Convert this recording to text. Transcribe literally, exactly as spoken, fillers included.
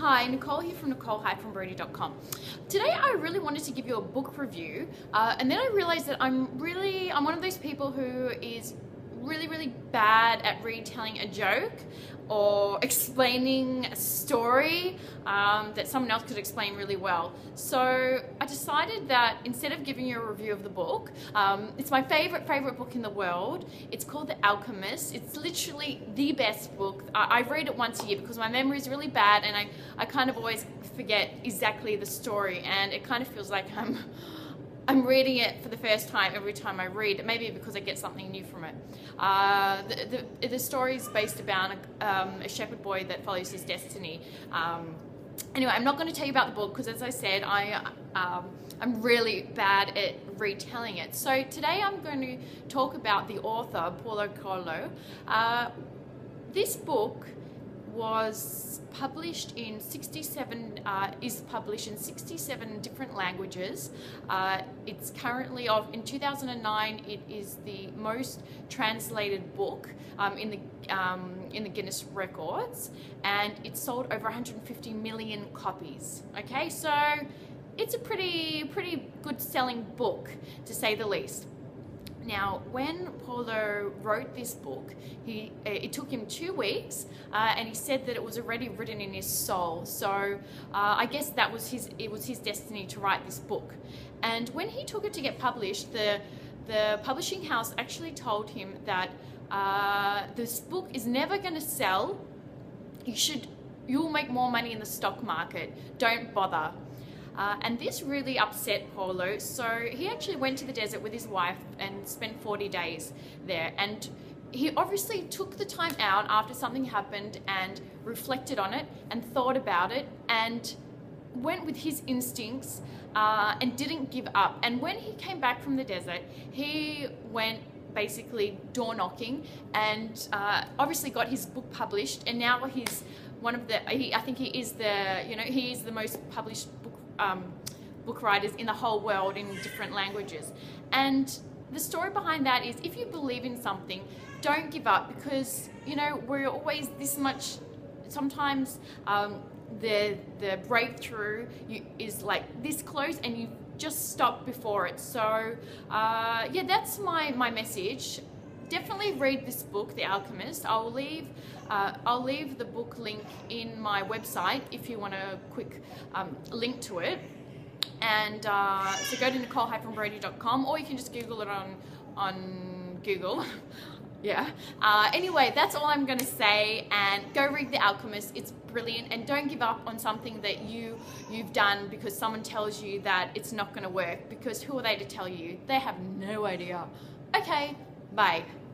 Hi, Nicole here from Nicole Brodie dot com. Today I really wanted to give you a book review uh, and then I realized that I'm really, I'm one of those people who is really, really bad at retelling a joke or explaining a story um, that someone else could explain really well. So I decided that instead of giving you a review of the book, um, it's my favorite, favorite book in the world. It's called The Alchemist. It's literally the best book. I, I read it once a year because my memory is really bad and I, I kind of always forget exactly the story, and it kind of feels like I'm I'm reading it for the first time every time I read it, maybe because I get something new from it. Uh, the, the, the story is based about a, um, a shepherd boy that follows his destiny. Um, anyway, I'm not going to tell you about the book because, as I said, I, um, I'm really bad at retelling it. So today I'm going to talk about the author, Paulo Coelho. Uh, this book was published in sixty-seven, uh, is published in sixty-seven different languages. Uh, it's currently, of in two thousand nine, it is the most translated book um, in the um, in the Guinness records, and it's sold over one hundred fifty million copies. Okay, so it's a pretty pretty good selling book, to say the least. Now, when Paulo wrote this book, he, it took him two weeks uh, and he said that it was already written in his soul. So uh, I guess that was his, it was his destiny to write this book. And when he took it to get published, the, the publishing house actually told him that uh, this book is never going to sell. You should, you'll make more money in the stock market. Don't bother. Uh, and this really upset Paulo, so he actually went to the desert with his wife and spent forty days there. And he obviously took the time out after something happened and reflected on it and thought about it and went with his instincts uh, and didn't give up. And when he came back from the desert, he went basically door knocking and uh, obviously got his book published. And now he's one of the, he, I think he is the, you know, he is the most published book Um, book writers in the whole world in different languages. And the story behind that is, if you believe in something, don't give up, because you know we're always this much, sometimes um, the the breakthrough you, is like this close and you just stop before it. So uh, yeah, that's my my message. Definitely read this book, The Alchemist. I'll leave, uh, I'll leave the book link in my website if you want a quick um, link to it. And uh, so go to Nicole Brodie dot com, or you can just Google it on on Google. Yeah. Uh, anyway, that's all I'm going to say. And go read The Alchemist. It's brilliant. And don't give up on something that you you've done because someone tells you that it's not going to work. Because who are they to tell you? They have no idea. Okay. Bye.